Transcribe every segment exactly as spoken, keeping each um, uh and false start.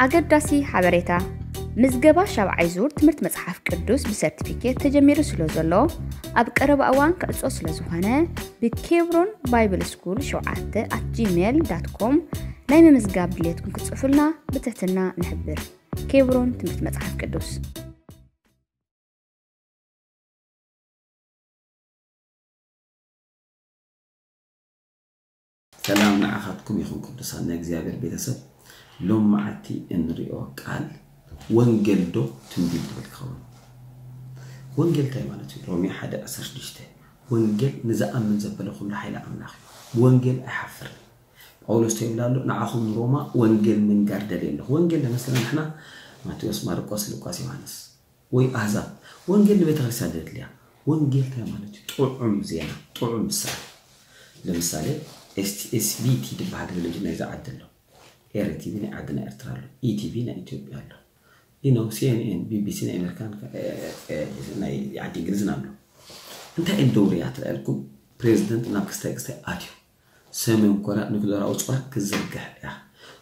أقدسي حبريتا مزجبا شبع زور تمرت مصحف قدوس بسرتيفيكيت تجمير سلو زلو أب قرب أوان كأسو سلو زوهنة بكيبرون بايبل سكول شوعاتة at gmail dot com نايمة مزجاب دليتكم كتصفلنا بتحتنا نحبر كيبرون تمرت مصحف قدوس. سلام نعاقكم يخونكم تصنع زيابير بيتسب لما عتي إنريو قال وانجل دو تنبيل بالخوان وانجل تايمانة رومي حدا أسرش دشته وانجل نزاء من زبلكم لحيلة أملاخي وانجل أحفر أولوس تيملالو نعاقهم روما وانجل من قاردلين وانجل مثلا نحنا ما تويس ماركوس لوكاسي مانس وي أهزاب وانجل بيت غسادات ليا وانجل تايمانة طعم زينا طعم سعر لمثالي إس بي تي دبها دبلجنا إذا عدلوا، إير تي بينا عدنا إرترالو، إي تي بينا إثيوبيا لو، إنه سي إن إن بي بي سي نا أمريكان نا يعدي غرزنا منه، أنت الدوريات لكم، بريزيدنت ناقصته قصته أديو، سامم كورا نقدر أوصفه كزرقة يا،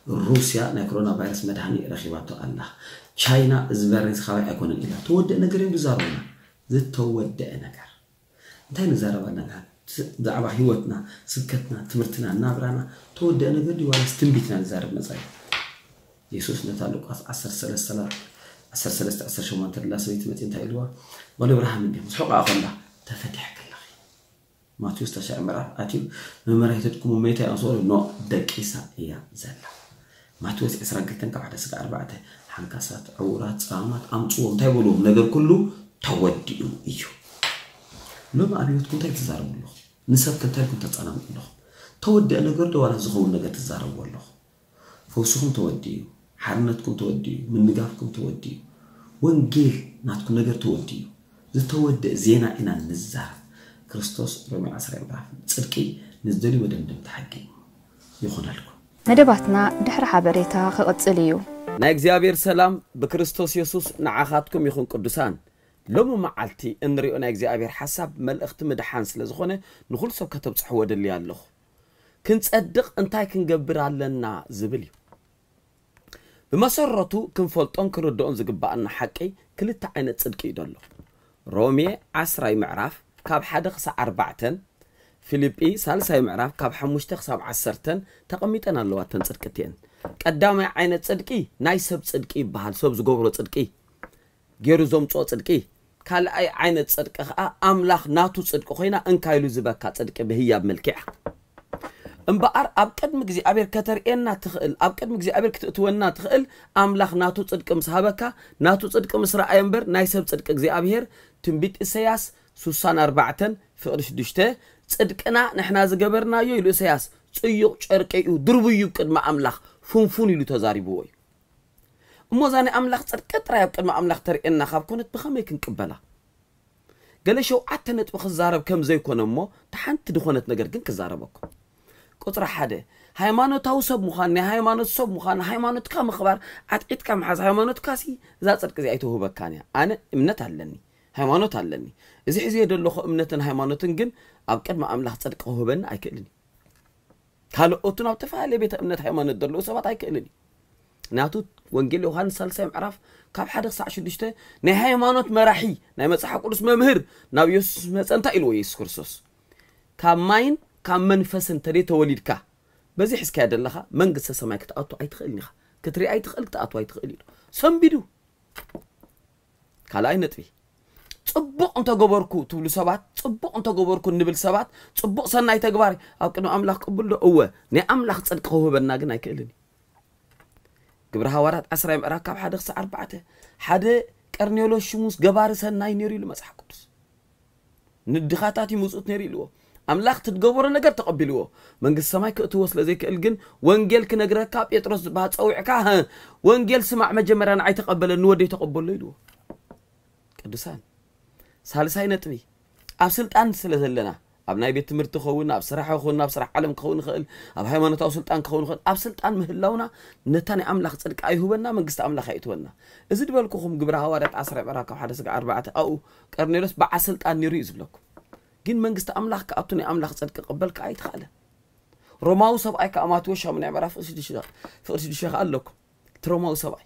روسيا نكورونا فيروس مدهني رخيباته الله، تشاينا زبرنس خاوي أكون إلها، تود نقرين بزارنا، زد تود نقر، أنت نزاروا نقر. دعوة حيوتنا، سكتنا، تمرتنا، نابرنا، تود أنا قدي ولا استنبتنا نزارب نزاي. يسوس نتعلق أص عصر سلسلة، عصر سلسلة عصر شو ما ترلا سويت مت أنت إلوا، ولا برهان مني مسحق أقوله تفتح كل أخي. ما تيوستش عمره أتيم، ما رح تكون ميتة أصور نوع دقيسة هي زلا. ما تيوس إسرع قلتن كعدة سكع أربعة، حنكسات عورات صامات أمطور تقولوا نقدر كله توديو إيو. لما أنا يتكون تايت زارب الله. نسبت تايكم تتصنع منه. تودي أنا قرده ولا زغون نجت زارب والله. فوسهم توديه، حرنتكم توديه، من نجافكم توديه، وانجيل ناتكم نجر توديه. ذي تودي زينا إن النزار. كريستوس رمي عصر البعث. صدقي نزدلي ودمدم تحكي. يخون لكم. ندبتنا دحر حبريتها خلقت سليو. ناجزيابير سلام بكريستوس يسوس نعاقاتكم يخون قدسان. لما معلتي إن رأينا إجزاء حسب ما الاختم دحانس لزخونه نقول سو كتب صحوة اللي على الأخ كنت أدق أن تاي كنجبر على النا زبلي بمسرته كنفلت أنكر الدون زجب أن حكي كل تعينة صدق يدله رومي عسري معرف كاب حدا خص أربعة فيليبي سالسي معرف كاب حمش تخص عسرتن تقميت أنا اللواتن صدقتين قدامي عينة صدقي نايسب صدقي بحال سب زجبر صدقي غير زوم صدقي كل أي عين صدق أملاخ ناتو صدق خوينا أنكايلو زبكة صدق بهي بملكه. إنبار أبكر مجزي أبير كتر إننا تخل أبكر مجزي أبير كتونا تخل أملاخ ناتو صدق مسحبكة ناتو صدق مصر أيمبر نايسب صدق مجزي أبير تنبيت السياس سوسان أربعة في أرش دشته صدقنا نحنا زجبرنا يو السياس تيو شركيو دربيو كد ما أملاخ فنفوني لتزاري بوي. موزاني أملاخ صدقت رايب كلمة أملاخ تري إن خاب كونت بخمي كن قبلها قال شو عتنت بخزارب كم زي كون أمه تحنت دخونت نجر كن كزاربكم قطر حدا هاي ما نتوصب مخانة هاي ما نتصب مخانة هاي ما نتكام خبر عتقد كم حز هاي ما نتكاسي زات صدق زي أيته بكانيا أنا إمنت هلني هاي ما نتهلني إذا حزي يدل لخو إمنتن هاي ما نتنجن أبكر ما أملاخ صدق هو بن أيكلني هلا أتونا بتفعل بيت إمنت هاي ما ندل له سبعة أيكلني ناتو وانجيل يوحنا سالسي معرف كاب حدا خص عشدشته نهاية مانوت مراحي ناي مصحح قدس ممهر نابيوس مصنتا إلو يسوع كرسوس كاب ماين كاب منفس انتري توليدكا بزي حس كيدلخا منقص السماء كتأتو أي تخلني خا كتري أي تخل كتأتو أي تخلني سم بيدو كلا أي نتبي تصبق أنت جبركو تبلو سبات تصبق أنت جبركو نبل سبات تصبق سناي تجباري أو كنو أملاخ قبله قوة ناي أملاخ صدق هو بالناجن أيكلني كبرها ورات أسرع مراكب حد خص أربعة حد كارنيولو شموس جبارس هالناي نيريلو مسح كورس ندخاتاتي موسوت نيريلو أملاخ تتجبر نجر تقبلوه من قصة ما يكتوصل زي كالجن وانجيل كنجر كاب يترص بهات أو عكاها وانجيل سمع مجمر أنا عاي تقبل النودي تقبل ليلو كدسان سهل ساي نتبي أبسلت أنسل لنا أب ناي بيت مرت خونا أب سرحة خونا أب سرحة علم خونا خل أب هاي ما نتواصل سلطان خونا خل أب سلطان مهلونا نتاني أملاخ صدق أيهوبنا من قصة أملاخ أيتونا إذا دبلكم جبرها ورد عصر براك وحدثك أربعة أو كارنيرس بعسلت أن يريز بلكم جن من قصة أملاخ كأبتني أملاخ صدق قبلك أيت خاله روماو سبعي كأمات وشها من عبارة فقسي دشيا فقسي دشيا قال لكم تروماو سبعي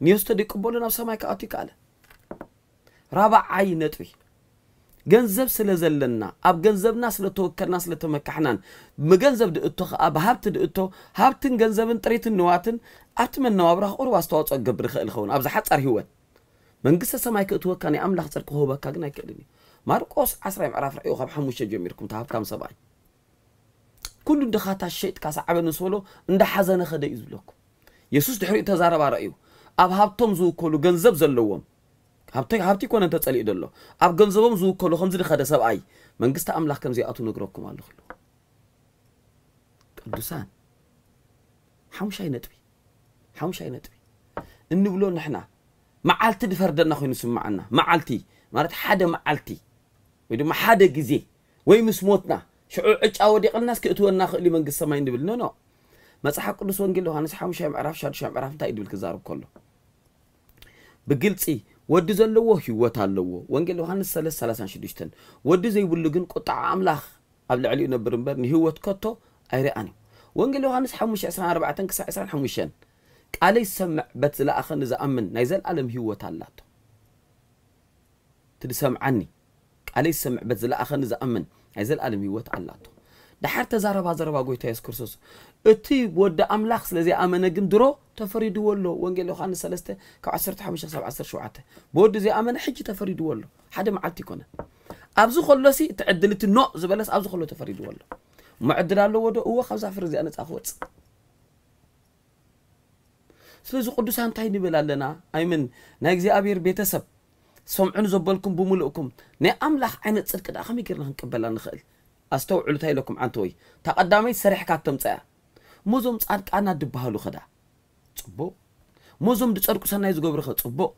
نيوستا دي قبولنا بسماي كأتي كاله رابع عين نتوي جنزب سلزلنا، أب جنزب ناس لتو كناس لتو مكحنان، مجنزب دقتو أب هبت دقتو هبتن جنزبن طريت النواتن أتمنى وابره أروى استوات أجبر خيل خون، أب زحت أرهوان، من قصة سمايك أتوه كاني أملا خسر كهوبا كجنا كلمي، ماركوس عسرة معرف رأيه خب حموش جميركم تهاب كم سبعين، كل دخات الشيء كاس عبد نسولو عند حزن خد يزبلكم، يسوس تحرق تزارب رأيه، أب هبتم زو كلو جنزب زلوهم. هابتي هابتي كون أنت تسألي دلله، أب جنزبهم زو كله خمسة خد سبعي، من قصة أملاك كم زي أتو نجربكم على خلو. قدوسان، حمش أي نتبي، حمش أي نتبي، إنه بلون نحنا، معالتي دفردنا خوي نسمع عنا، معالتي، مرات حدا معالتي، ويدو ما حدا جزي، وين مسموتنا، شعور إيش أودي قال الناس كأتو الناخ اللي من قصة ما يندبل، نو نو، مسح قدوس وانجيل يوحنس حمش أي معرف شر شر معرف تايد بالكزارب كله. بقلتي. ودي زلوه هيوت هاللوه وانجيل يوحنس ثلاثة ثلاثة شديشتن ودي زي بلقين قطع أملاخ قبل علي نبرم برني هيوت كتو أيراني وانجيل يوحنس حمش عسران أربعة تنكسر عسران حمشان علي سمع بس لا أخن إذا أمن نيزل علم هيوت هاللاتو تدي سمعني علي سمع بس لا أخن إذا أمن نيزل علم هيوت هاللاتو ده حتى زربا زربا قوي تيس كرسوس أتي وده أملاخ لذي أمانة جندرو تفريد والله وانجيل يوحنس ثلاثة كعشرة حمشة سبعة عشر شعته بودي زي أمانة حجي تفريد والله حدا معلتي كنا أبزو خلصي تعدلت النق زبالس أبزو خلوا تفريد والله معدل له وده هو خمسة فرز أنا تأخذ سلزو قدوس هم تايني بلالنا أيمن ناجزي أبير بيتسب سمعن زبالكم بملؤكم نأملاخ عين تصدق ده خمي كرنا هنقبلنا نخل أستوعب لتاي لكم عن توي تقدمي سريح كاتم تأ موزم صارك أنا دبها له خدا صبوا موزم دشارك سنة يزجبر خد صبوا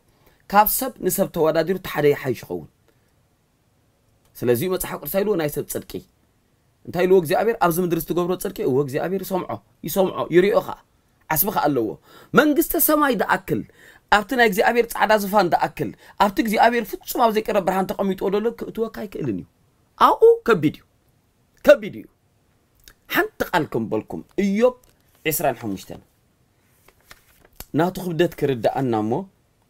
كابسب نسب توادير تحري حيش خون سلزي ما تحقق سايلو نايسب صدقي انتاي لوق زي أبير أبزم درست جبر صدقي ووق زي أبير سمعه يسمعه يري أخا عسبخ قالوا من قست سماي دا أكل أبتنا زي أبير تعدا زفان دا أكل أبتك زي أبير فتش ما بزيك رب رحمتك أمي تقول لك توقعي كإلنيو أو كبيديو كبيديو حنتق لكم بالكم إيوب عسران حمشتن ناتو خبدت كرد أنا مو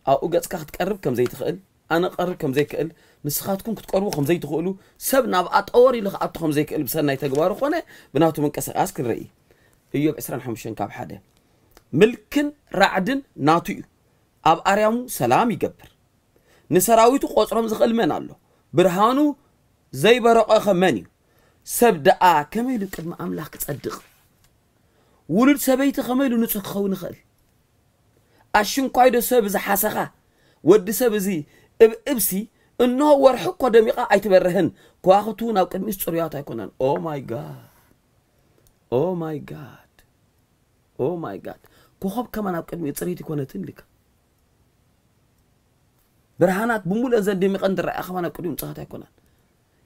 أو جت كحت قرب كم زي تقل أنا قرب كم زي تقل نسخاتكم كتقربوا كم زي تقولوا سبنا بقى أوري لخ أطخم زي تقل بسنا يتجباروا خونه بناتو من كسر أسكر رأي إيوب عسران حمشتن كاب حدا ملكن رعدن ناتو أب أريمو سلام يجبر نسراويتو قصرهم زقل من الله برهانو زي برق خماني سبدأ كميلو كلمة أملاك تصدق ولد سبيت خميلو نتسك خون خل أشون قايدو سب زي حسخة ود سب زي إب إبسي إنه ورحق ودميقة أيتبرهن كواختون أو كلمة سريات يكونن أو ماي جاد أو ماي جاد أو ماي جاد كوخب كمان أو كلمة سريات يكونن تنلك برهانات بمول أزد دميقة ندر أخواننا كلهم صحات يكونن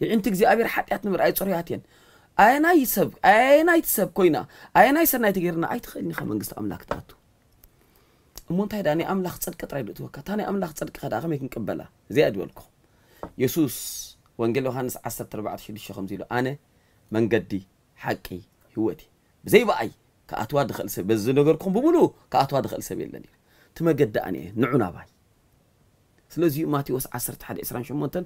أنت كذي أبير حتيات نمر أي صريحتين، أنا يسب، أنا يتسب كوينا، أنا يسنا يتجرنا، أي تخليني خمن قصة أملاك تاتو. منتهي داني أملاك صدق ترى بتوقع، تاني أملاك صدق خد أخمي كن قبله، زي أدولكم. يسوس وانجيل يوحنس عسر أربعة شدي شخم زيلو أنا من قدي حقي هوتي، زي بقى كأتوا دخل سب، بس نقولكم بملو كأتوا دخل سبيل لني، تما قد أنا نعنا باي. سلوزي ماتي وس عسر تحد إسران شو منتن.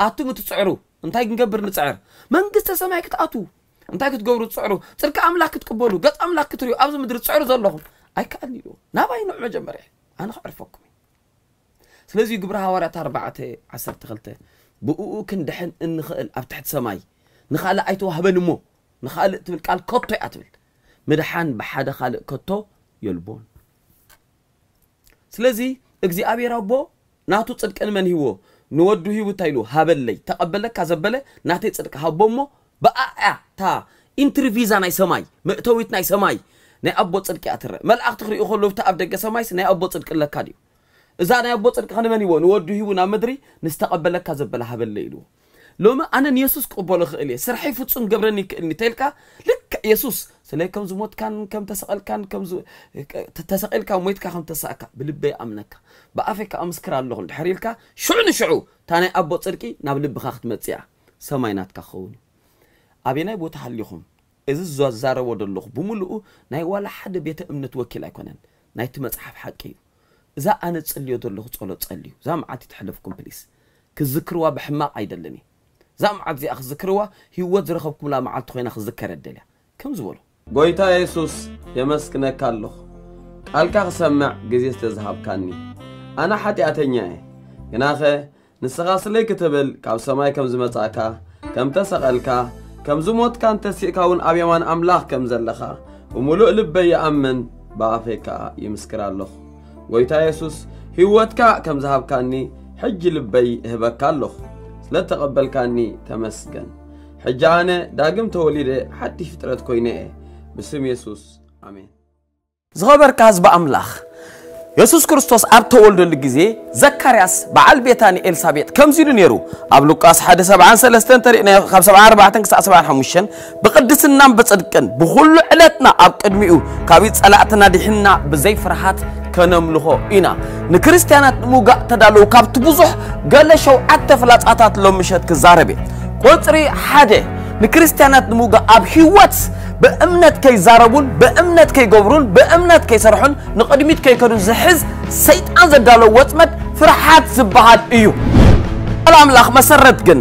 أتو متسعرو، أنتي جنبر نسعر، من قصة سماك تأتو، أنتي كتجبرو تسعرو، ترك أملاك تقبلو، قط أملاك تريو، أبزم مدري تسعرو ظلهم، أي كأني لو، نباي نوع جمبري، أنا أعرفكم. سلازي جبرها ورا أربعة عشر تغلطة، بقو كن دحين إن خال أبتحت سماي، نخال أيتو هبن مو، نخال تمل كال كتو أتمل، مدحان بحدا خال كتو يلبون. سلازي إجزي أبي ربو، ناتو تصدق إن من هو. نودو هي وتايلو هابلي تقبلك كذبله ناتي صدق هابومو بقى تا انترفيزا ناي سماي مقتويت ناي سماي ناي ابو صدق اتر ملائخ تخريو خلو تا ابدق سماي ناي ابو صدق لك ديو اذا ناي ابو صدق خن من يو نودو هي ونا مدري نستقبلك كذبله هابلي لو لما أنا يسوع قبله خليه سرحي فتصم قبرني نتلقى لك يسوع سلك كم زموت كان كم تسأل كان كم ز تسأل كم ميت كم تسأك بلبي أمنك بأفك أمسكر الله الحريلك شعون شعو تاني أبو تركي نبلب بخت متسع سماينات كخون أبينا يبو تحليهم إذا الزوج زار ود الله بملؤه ناي ولا حد بيتأمن توكل أكونن ناي تمسحف حكي إذا أنا تسألي ود الله تسأله تسألي إذا ما عاد تحلفكم بليس كذكروا بحما عيدلني زم عزي أخذ ذكروه هو ذرخبكم لا معلت خوين أخذ ذكر الدليل كم زولو قويتا يسوس يمسكنا كالله ألقى سمع جزيز تذهب كاني أنا حتى أتنياه جناخه نسقاس لي كتبل كم سماي كم زمت عكا كم تسقلكا كم زموت كان تسيكون أبيمان أملاخ كم زلخا وملؤ لبي أمن بعفكا يمسكر الله قويتا يسوس هو تكا كم ذهب كاني حج لبي هبك كالله لا تقبل كاني تمسكن حجانا داقم توليده حتى فترة كوينه بسم يسوس آمين. زغبر كاز بأملاخ يسوس كريستوس أب تولد الجزء زكرياس بعال بيتاني إلسابيت كم زيرو نيرو أبلو كاس حد سبعان سلستن ترينا خمس سبعان أربعة تنكس سبعان حمشن بقدس النام بتصدقن بخل علتنا أب قدميو كابيت سلعتنا دحنا بزي فرحات كنملوه إنا نكريستيانات موجا تدلو كاب تبوزح قال شو عتفلات عطات لهم مشت كزاربي قطري حاجة نكريستيانات موجا أبحيوات بأمنة كي زاربون بأمنة كي جبرون بأمنة كي سرحون نقدميت كي كانوا زحز سيد أنزل دلو واتمت فرحات زبعات إيو الأملاخ مسرت جن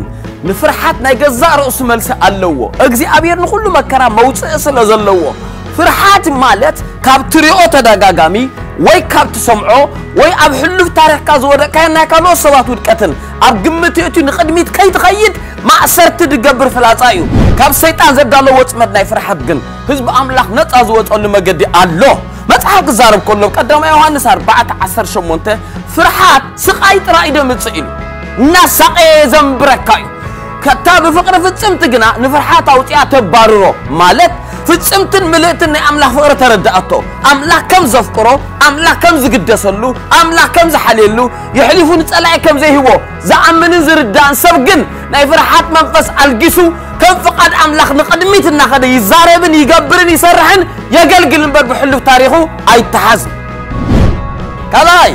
نفرحات نجزار اسمه سألوه أجزي أبير نقول له مكرا موت سأصل زلوه فرحات مالت كاب تريوت دجاجامي وي كاب تسمعو وي أب حلو تاريخ كازور كأنه كانوا صوات وكتن أب جمت يأتي نقدميت كي تغيد ما أسرت تجبر فلاتايو كاب سيطان زب دالو وتمدنا فرحات جن حزب أملاخ نت أزوات أن ما جدي الله ما تحق زارب كله قدام يوحنس أربعة عشر شمونته فرحات سقايت رائدة متسئلو نسقي زمبركايو كتاب فقرة في السمت جنا نفرحات أو تيات بارو مالت في السمت ملئتن أملاخ فقرة تردأتو أملاخ كم زفكرو أملاخ كم زقدسلو أملاخ كم زحليلو يحلفون تسألعي كم زي هو زعمن زردان سبقن ناي فرحات منفس الجسو كم فقد أملاخ نقدميت النخد يزاربن يقبرن يسرحن يقلقل نبر بحلو تاريخو أي تحزن كلاي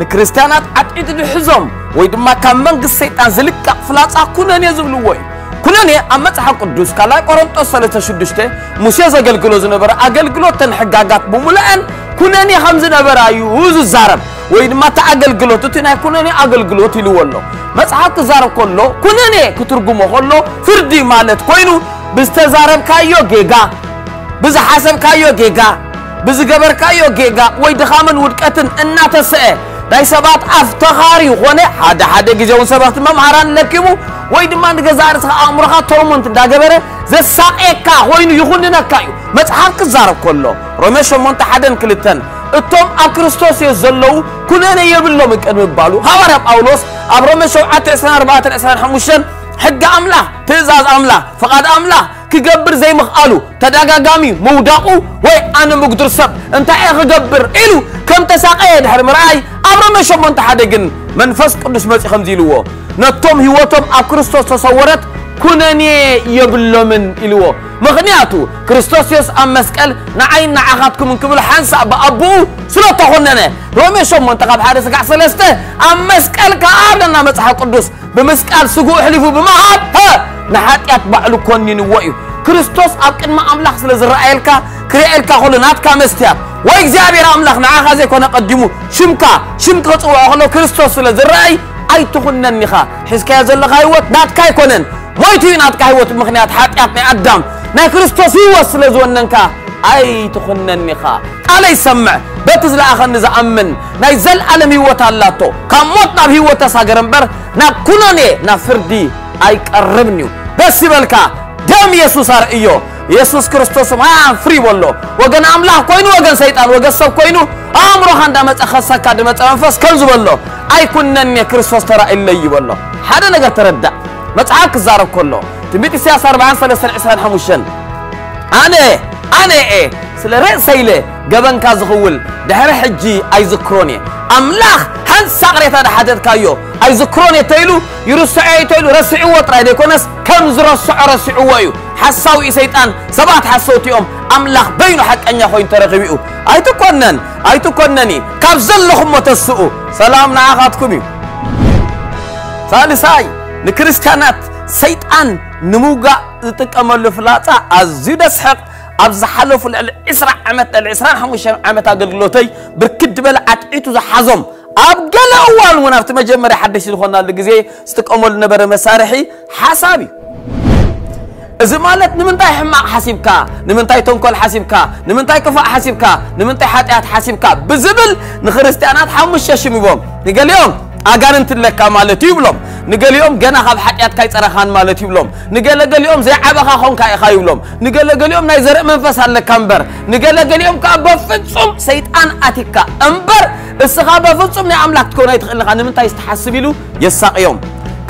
نكريستيانات عتقيت الحزم ويدما كمان قصيت أنزلك كفلات أكونني أزبلوي كونني أمت حق الدوس كلا قرنت أصل تشدشته مسيز أجل جلوز نبرة أجل جلوز تنحققات بملأن كونني خمس نبرة يوز الزرب ويدما تأجل جلوز تتنى كونني أجل جلوز تلوانه مت حق الزرب كله كونني كترجمه كله فردي مالت كونه بستزرب كايو جيجا بز حسب كايو جيجا بز جبر كايو جيجا ويدخامن ودكتن الناتسئ داي سبات افتخاري هنا حدا حدا جيزون سبات ممهران نركبو ወይ ድማ ንገዛርስ ኣምሮኻ ተርሞንት ዳገበረ ዘሳቀካ ኮይኑ ይኹንነካ እዩ መጽሓፍ ክዛረብ ከሎ ሮሜ ሸሞንተ ሓደን ክልተን እቶም ኣብ ክርስቶስ የዘለው ኩነኔ የብሎም ቀንባሉ ሐዋርያ ጳውሎስ ኣብ ሮሜ ሰብዓ ዕስራን ኣርባዕተን ዕስራን ሓሙሽተን ሕጋ ኣምላኽ ትእዛዝ ኣምላኽ ፍቓድ ኣምላኽ ክገብር ዘይምኽኣሉ ተዳጋጋሚ መውዳቑ ወይ ኣነ ምጉድር ሰብ እንታይ ክገብር ኢሉ ከም ተሳቀየ ድሕሪ ምርኣይ ኣብ ሮሜ ሸሞንተ ሓደ ግን መንፈስ ቅዱስ መጺ ከምዚ ኢልዎ نتوم هيوتوم أب كريستوس تصورت كونني يبلو من إلوه مغنياتو كريستوس يس أم مسكال نعين نعاقاتكم من كبل حنسا بأبو سلطة هننا رومي شو منتقب حارس قع سلسته أم مسكال كأبنا مسح القدس بمسكال سقو حلفو بمهاب ها نحات يتبع له كوني نوائيو كريستوس أب كنما أملاخ سلز الرأيلك كريئلك خلنات كامستياب وإجزابير أملاخ نعاقا زي كونا قدمو شمكا شمكا تقوى كريستوس سلز الرأي أي تخون النخا حس كي يزل غايوت نات كاي كونن مويتي نات كايوت مخنيات حات يعطي قدام نا كريستوس يوصل زوننكا أي تخون النخا ألا يسمع بتزل آخر نزا أمن نا يزل ألم هيوت اللاتو كان موتنا بهيوت ساقرنبر نا كونني نا فردي أي قربنيو بس بلكا دم يسوس رأيو يسوس كريستوس ما فري والله وجن أملاح كوينو وجن سيطان وجن سب كوينو أمره عندما تأخذ كادمة أنفاس كنز والله أي كنني كريستوس ترى إللي والله هذا نقدر تردد ما تعاك الزارب كله تبيت السياسة أربعين سنة سنة عشرين حمشن أنا أنا إيه سلرئ سيله جبن كازغول ده رح يجي أي ذكروني أملاح هن سقريت هذا حدث كيو أي ذكرون يتيلو يرسع يتيلو رسعوا ترى ديكونس كم زرسع رسعوا يو حسوا إسيتان سبعة حسوت يوم أملاخ بينه حق أن يخوين ترقبيو أي تكونن أي تكونني كابزل لهم متسقو سلام نعاقتكمي ثالثاي نكريستيانات سيتان نموجا تكمل فلاتا أزيدس حق أبز حلف الإسراء عمت الإسراء حمش عمت هذا الجلوتي بركد بل عتيتو زحزم أبجلا أول ونفت مجمر حدش الخنا الجزيء استكمل نبر مسارحي حسابي إذا مالت نمنتاي حماق حسيبك نمنتاي تنقل حسيبك نمنتاي كفاء حسيبك نمنتاي حاتيات حسيبك بزبل نخرستانات حمش شميبهم نقول يوم أجرن تلك مالتي بلوم نقول يوم جنا خب حياتك يترخان مالتي بلوم نقول نقول يوم زي عبا خون كاي خايلوم نقول نقول يوم نيزرق منفس على كمبر نقول نقول يوم كابفتسم سيد أن أتيك أمبر السخابة فتسم نعملك تكون يدخل خان من تايست حسبيلو يساق يوم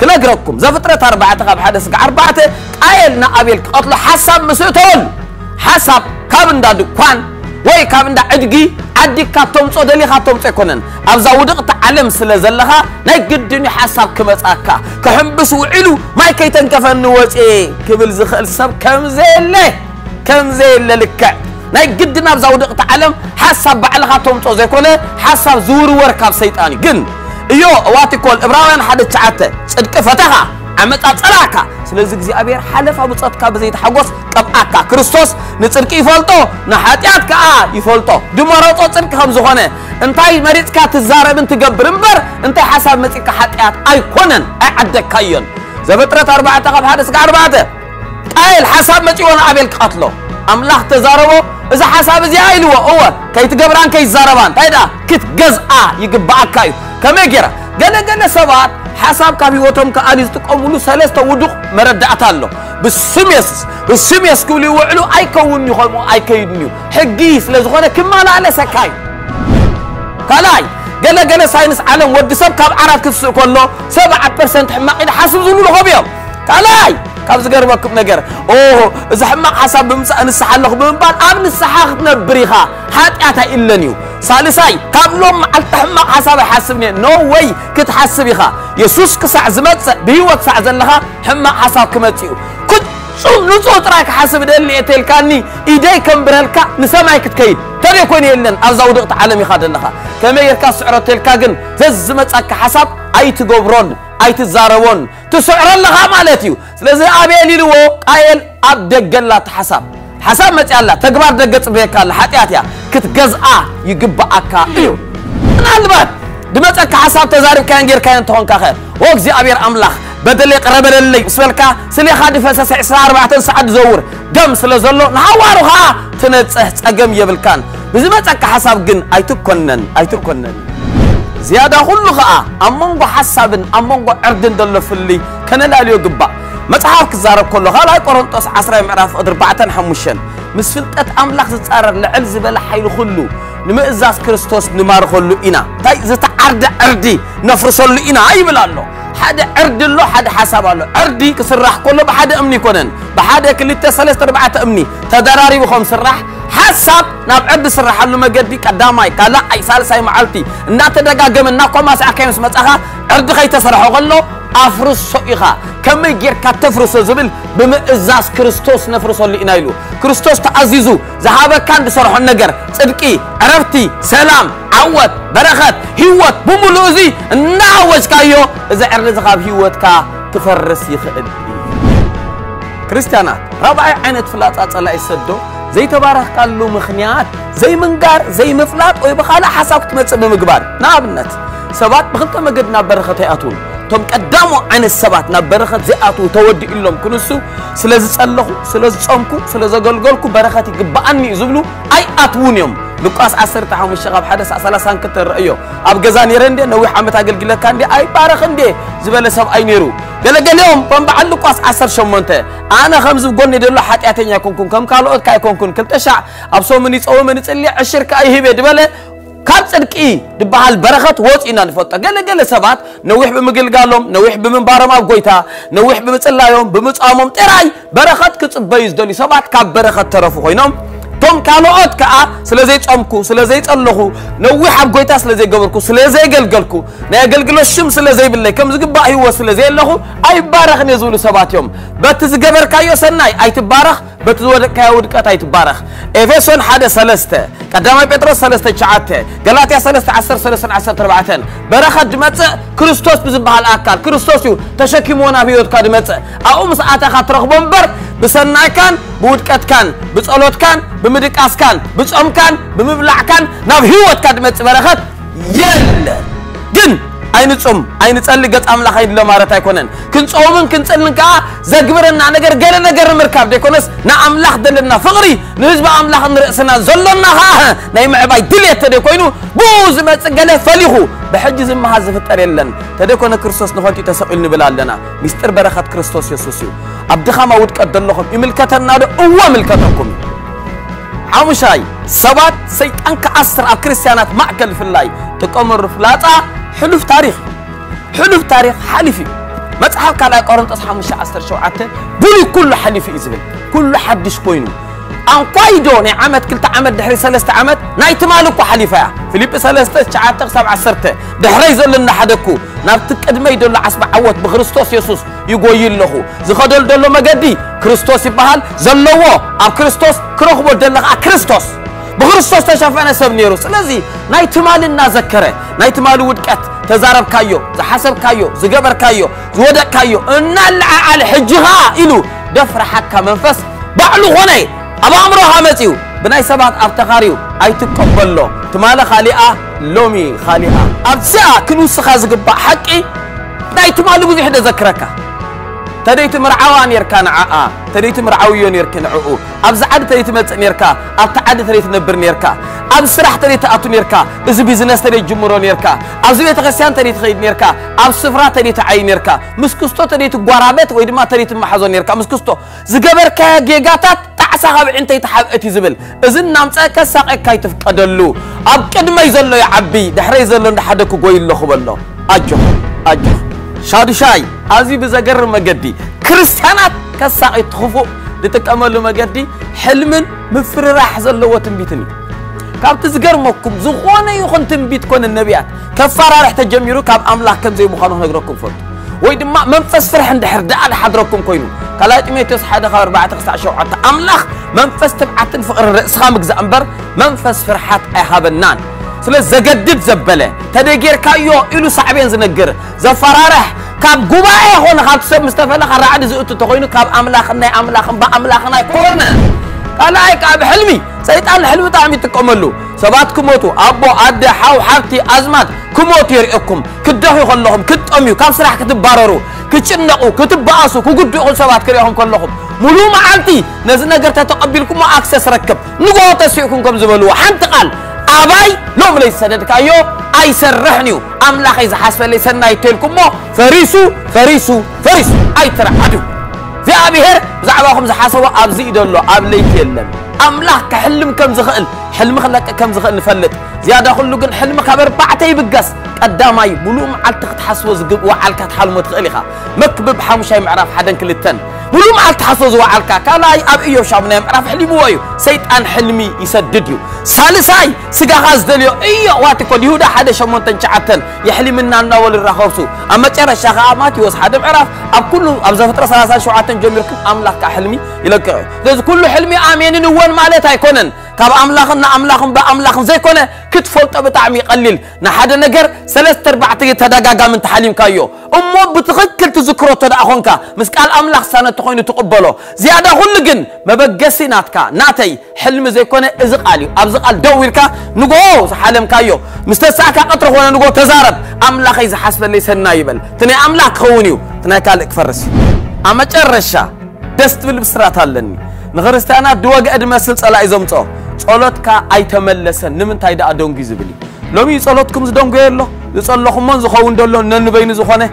كلا جركم زفترة أربعة خب حدث أربعة قايلنا قبلك أطلع حسب مسؤول حسب كابن دادوكان وي كابن دادقي عدي كاتم صدلي خاتم تكونن أبزودك تعلم سلزلها نجدني حساب كمساك كهم بسوعلو ما كيتن كفن وش إيه قبل زخل سب كم زيله كم زيله لك نجدنا أبزودك تعلم حساب بعلى خاتم صدق كله حساب زور وركاب سيتاني جن يو واتي كل إبراهيم حدث تعته صدق فتحها عمت أتراك سلزق زي أبير حلف أبو صدق بزيد حقوس كبأك كريستوس نصدق يفلتو نحاتيات كأ يفلتو دمرات صدق خمسة خانة انتاي مريض كات الزارب انت قبر انبر انت حسب مسك حاتيات أيقونن أعدك كيون زبترة أربعة تقب حدث كأربعة قال حسب متيون أبيل قتله أملاح تزاربه إذا حسب زي عيلوه هو كي تقبران كي زاربان تيدا كت جزء يقبأك كيو كمجرة جنا جنا سبات حساب كافي وتم كأنيز تقوملو سلست ودق مرد أتالو بالسميس بالسميس كولي وعلو أي كون يخلمو أي كيدنيو حجيس لزغنا كمال على سكاي كلاي جنا جنا ساينس علم ودي سب كاب عرف كسر كله سبعة percent حماق إذا حسب زملو خبيهم كلاي كاب زجر ما كم نجر أوه إذا حماق حسب بمس أن السحلق بمبان أمن السحاقنا بريها حتى أتا إلا نيو ثالثاي كابلوم التحمق حساب حسبني نو واي كتحسبيها يسوس كسع زمت بهوت سع زلها حمق حساب كمتيو كنت شوم نزو تراك حسب دلي تلكاني ايداي كمبرلك نسمعي كتكيد تري كون يلن ازاو دقت عالمي خادنها كما يركا سعره تلكا كن ززمتك حساب اي تغبرون اي تزارون تسعر لها مالتيو لذا ابي ليلو قايل ابدجلات حساب حساب متيالا تغبار دغص بيكال حاتياتيا كتجزء يجبأك إيوه نالبات دمتك حساب تزارب كان غير كان تهون كخير وجزي أبير أملاخ بدل قرب للي سلك سلي خادي فسس عشرة أربعة ساعات زور دم سلزلو نعورها تنتصح تجم يبلكان بزمتك حساب جن أيتكونن أيتكونن زيادة خلقة أمّنغ حساب أمّنغ أردن دل في اللي كان لا يجبأ متحاك تزارب كله خلاي كورنتوس عشرة معرف أربعة حمشن مسفلتات أملاخ تتقرر لعل زبالة حيل خلو نما إزاز كريستوس نمار خلو إنا تاي زتا عرد عردي نفرسو اللو إنا أي بلالو حد عرد اللو حد حساب اللو عردي كسرح كله بحد أمني كونن بحد كلتا سلست ربعة أمني تدراري بخوم سرح حساب ناب عرد سرح اللو مجدي كداماي كلا أي سالساي معالتي ناتا دقا قمن ناقو ماسع كيمس مسعها عرد خي تسرحو غلو أفرسو إخا كم يجير كتفرس الزبل بمئزاز كريستوس نفرسه اللي إنايلو كريستوس تعزيزو زهابة كان بصرح النجر صدقي عرفتي سلام عوت برخت هيوت بملوزي نعوج كايو إذا أرد زخاب هيوت كا تفرس يخد كريستيانات ربع عينت فلاتات على السدو زي تبارك قال له مخنيات زي منقار زي مفلات ويبخالا حسابك متسبب مقبار نابنت سبات بخلطة مقدنا برختي أتون تم قدامو عن السبات نبرخت زئاتو تودي إلهم كنسو سلازي تسلخو سلازي تسامكو سلازي قلقلكو برخاتي قبعني يزبلو أي أطوون يوم لقاس عصر تحام الشغاب حدث عسلسان كتر رأيو أب قزاني رندي نوي حامتا قلقلك كان دي أي بارخن دي زبالة سب أي نيرو قلق اليوم بمبعل لقاس عصر شمونته أنا خمس بقولني دلو حاتياتين يكون كون كم كالوت كاي كون كون كم تشع أبسو منيس أو منيس اللي عشر كاي هبه دبالة كان صدق إيه دبها البرخت وات إن الفتاة قال قال سبات نوح بمجل قالهم نوح بمنبارم أبقيتها نوح بمثل يوم بمتأمم تراي برخت كتب بيز دوني سبات كاب برخت ترفو خينام تم كانوا أتكأ سلزي أمكو سلزي اللهو نوح عبقويتا سلزي جبركو سلزي جلجلكو نجلجل الشمس سلزي بالله كم زجبا هو سلزي اللهو أي بارخ نزول سبعة يوم بتز جبر كايو سناي أي تبارخ بتزود كاود كتاي تبارخ إفسون حدا سلسته قدامي بترس سلسته شعته جلاتي سلسته عشر سلسته عشر تربعتين برخة جمت كريستوس بزبها الأكل كريستوسيو تشكيمونا بيود كدمت أقوم ساعة خطرق بمبر بسناي كان بود كت كان بتصلوت كان بمدك أس كان بتصوم كان بمبلع كان نبهوت كدمت برخة يل جن أين تصوم أين تصلي قط أملا خير لو ما رتاي كونن كنت صومن كنت أنك زجبرنا نجر جرنا جر مركب ديكونس نعمل حد لنا فقري نجب عمل حد رأسنا زلنا ها نايم عباي دليل تديكونو بوز ما تجنا فليهو بحجز ما حذف تريلن تديكون كريستوس نفنتي تسألني بلالنا مستر بركة كريستوس يسوسيو عبد خما ود قدر لكم ملكتنا أول ملكتكم عمشاي سبات سيد أنك أسر أكريستيانات معقل في الله تقوم الرفلاتا حلف تاريخ حلف تاريخ حلفي ما تحاك على قرن تصحى مش عصر شوعته بلي كل حلفي إزبل كل حدش كوينو أنقايدون عمد كلتا عمد دحري سلست عمد نايت مالك وحلفة فيليب سلست شعاتك سبع عصرته دحري زلنا حدكو نبتك أدمي دول عصب عوت بخريستوس يسوس يقويل له زخدل دول ما قدي كريستوس يبهل زلوا أب كريستوس كرخبر دلنا كريستوس بخريستوس تشافنا سبنيروس لذي نايت مال النازكرة نايت مال ودكت تزارب كايو زحسب كايو زجبر كايو زودك كايو النال على حجها إلو دفر حكا منفس بعلو هني أبا عمرو هامتيو بناي سبعة أفتخاريو أي تقبل له تمالا خالقة لومي خالقة أبساء كنوس خازقبا حكي ناي تمالو بذي حدا ذكرك تديت مرعوان يركان عاء تديت مرعويون يركن عؤو أبز عد تديت متن يركا أبتعد تديت نبر يركا أبز سرح تديت أتون يركا أبز بيزنس تديت جمهورون يركا أبز بيت غسيان تديت خيد يركا أبز سفرة تديت عين يركا مسكستو تديت قرابات ويدما تديت محزون يركا مسكستو زقبر كا جيجاتات تعسها بعين تديت حبقتي زبل أزن نامسا كساق كايتف قدلو أب كدما يزلو يا عبي دحري يزلو نحدكو قويل له خبلو أجو أجو شادشاي أزي بزجر مجدي كريستيانات كساعة تخوفو لتكملوا مجدي حلم مفر راح زلوا تنبيتني كاب تزجر مكم زخوانة يخون تنبيت كون النبيات كفارة راح تجميرو كاب أملاح كم زي بخانو نجركم فوت ويد ما منفس فرح عند حردا على حضركم كونو كلايت ميتوس حدا خبر بعد تسعة شعات أملاح منفس تبعت فقر الرأس خامك زأمبر منفس فرحات أهاب النان سلس زجدد زبلة تدقير كايو إلو صعبين زنجر زفرارح كاب جواي هون خمسة مستفلا خرعت زوجت تقولين كاب أملاخنا أملاخنا أملاخنا كورنا كلاي كاب حلمي سيد الحلم تعمي تكملوا سبات كموتو أبو عد حاو حبتي أزمات كموتو يرئكم كده يخلهم كت أميو كاب سرح كتب باررو كتشنقو كتب باسو كقدو يقول سبات كريهم كلهم ملومة عمتي نزلنا قرت تقبلكم وأكسس ركب نقول تسيئكم كم زبلوا حمت قال أباي لوم ليس سدد كايو أي سرحنيو أملاخ إذا حسب ليس ناي تلكم فريسو فريسو فريسو أي ترى عدو زي أبيهر زعواهم زحاسوا أبزي دولو أبليك يلم أملاخ كحلم كم زخل حلم خلك كم زخل فلت زيادة خلو قل حلم كبر بعتي بقص قدامي ملوم على تحسوا زقب وعلك تحلم تخليها مكبب حمشي معرف حدا كل التن ملوم على تحسوا وعلك كلاي أبيو شابنا معرف حلي بوايو سيد أن حلمي يسدديو سالساي سجا غاز دليو إياه واتكون يهودا حدا شمون تنشعتن يحلي منا الناول الرخوسو أما ترى شغامات يوس حدا معرف أب كله أب زفترة سلاسل شعاتن جميلكم أملاخ كحلمي يلقى لذ كل حلمي آمين نوان مالتها يكونن كاب أملاخنا أملاخهم بأملاخهم زي كونه كتفولت بتعمي قليل نحدا نجر ثلاث أربع تيت هذا من تحليم كايو أمو بتغكر تذكره تدا أخونك مسكال أملاخ سنة تقولين تقبله زيادة هلجن ما بجسي ناتكا ناتي حلم زي كونه إزق علي أبزق الدويرك نجوز حلم كايو مستساعك أطرح وأنا نجو تزارب أملاخ إذا حسب ليس النايبل تني أملاخ خونيو تني كالك فرس أما ترشة تستبل بسرعة هلني نغرستانا دواج أدم سلسلة على إزمته صلاتك أيتملسن نمن تايدا أدونجي زبلي لو مي صلاتكم زدونجي الله صلاتكم من زخون دلله ننبين زخونه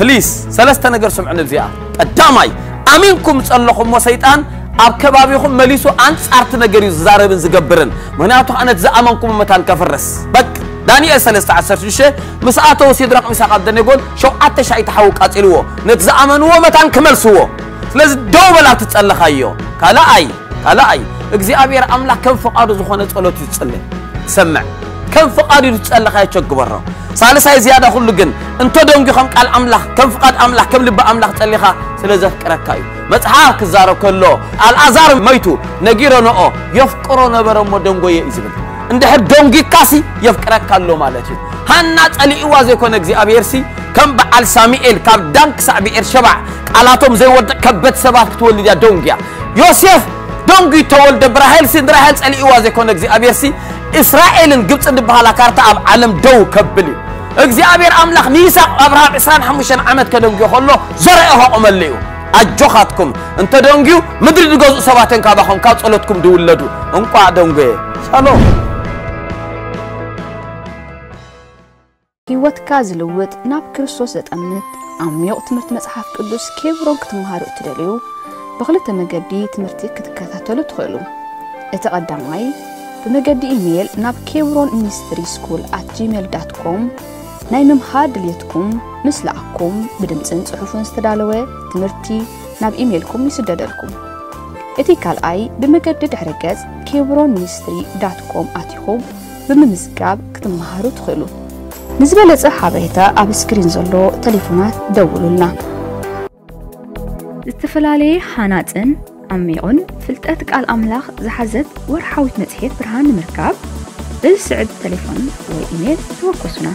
بليز سلسة نجر سمعنا بزياء الدماي أمينكم صلاتكم وسيطان أبكبابيكم مليسو أنت أرت نجري زارب زجبرن منعته أنا تزأمنكم متان كفرس بك داني سلسة عشر شيء مسأته وسيد رقم ساقد دنيقول شو عتش عيتحوك أتلوه نتزأمن ومتان كمل سوه لازم دوبل أتتسأل خيو كلا أي كلا أي እግዚአብሔር አምላክ ከም ፈቃዱ ዝኾነ ጸሎት ይጽልይ ሰማዕ ከም ፈቃዱ ይጽልይ አይቸግበራው ሳልሳይ ዝያዳ ሁሉ ግን እንተ ደንጊ ከም ቃል አምላክ ከም ፈቃድ አምላክ ከም ልብ አምላክ ጸልይኻ ስለዚህ ፍቅረካዩ መጽሐፍ ክዛረው ከሎ አልአዛር መይቱ ነጊሮኖኦ ይፍቅሮ ነበረ ሞደንጎየ ይዝብል እንደ ደንጊ ካሲ ይፍቅረካሎ ማለት እዩ ሃና ጸልይዋ ዘይኮነ እግዚአብሔርሲ ከም በዓል ሳሙኤል ካብ ዳንክ ሳብ ኤርሸባ ቃላቶም ዘይወድቅ ከበት ሰባት ተወልድ ያ ደንጊያ ዮሴፍ دونك تولد إبراهيم سيدراهيل سألي إيواز يكون إجزي أبيرسي إسرائيل جبت عند بحالا كارتا عالم دو كبلي إجزي أبير أملاخ ميساق أبراهام إسران حموشان عمد كدونك يخلو زرعه أمال ليو أجوخاتكم أنت دونكيو مدري دقوزو سواتين كاباهم كاوز أولوتكم دولدو أنقع دونكي سلام هيوات كازلووت ناب كرسوسة أمنت عم يؤتمرت مسحف قدوس كيبرونك تمهارو تدليو بخلت مجدي تمرتي كتكاتلو تخلو اتقدمي بمجدي ايميل ناب kebron ministry school at gmail dot com نايمم هاد ليتكم مسلعكم بدمصن صحفون استدالوه تمرتي ناب ايميلكم يسددلكم اتيكال اي بمجدد حركات kebron ministry dot com اتيكم بممسكاب كتمهارو تخلو نزبله صحابيتا اب سكرين زلو تليفونات دولولنا استفلالي حاناتن عميقن فلتأتك على الأملاخ زحزت ورحاوة متحيط برهان مركاب بالسعد تليفون وإيميل توقسنا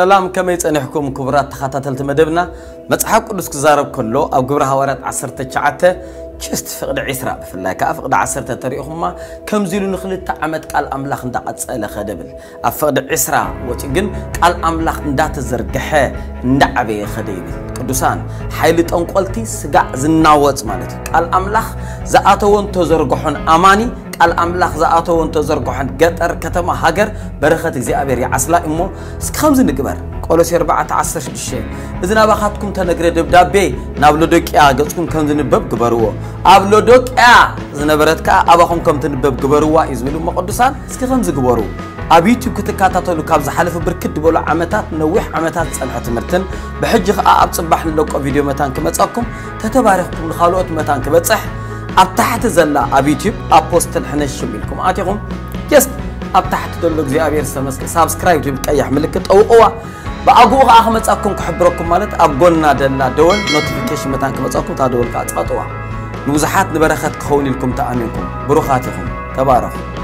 سلام كما يتنحكم كبرات تخاطات التمدبنا متحاق قدس كزارب كله أو قبرها ورات عصر تشعاته كيست فقد عسراء في الله كأفقد عصر تتريقهما كم زيلو نخل التعامد كالأملاخ نداقات سألة خدبل أفقد عسراء وتقن كالأملاخ ندات الزرقحة ندعبي خديبل قدسان حيلة أنقلتي سقع زناوات مالتي كالأملاخ زاعتوان تزرقحون أماني الأملاخ زعاتو وانتزرقو حن قطر كتما هاجر برخة زيابير يا عسلا إمو سكامز نكبر قولوا سير بعت عسر الشيء إذا نبغاتكم تنقر دبدا بي نابلودك يا قصكم كم تنبب كبروا أبلودك يا إذا نبرتك أبغاكم كم تنبب كبروا إزميلو مقدسان سكامز كبروا أبيتو كتكاتاتو لكابز حلف بركد بولا عمتات نوح عمتات سألحة مرتن بحجخ أب صباح لوك فيديو متان كمتساكم تتبارخكم الخالوات متان كمتسح أبتحت زلا أبيتيب أبوست الحنش منكم أعطيكم يس أبتحت دلوك زي أبير سمسك سابسكرايب جيبك أي حملكت أو أو بأقوغ أحمد أكم كحبركم مالت أبقولنا دلنا دول نوتيفيكيشن متانكم أتأكم تعدول كأتفاتوا نوزحات نبرخات كخوني لكم تأمينكم بروخاتكم تبارك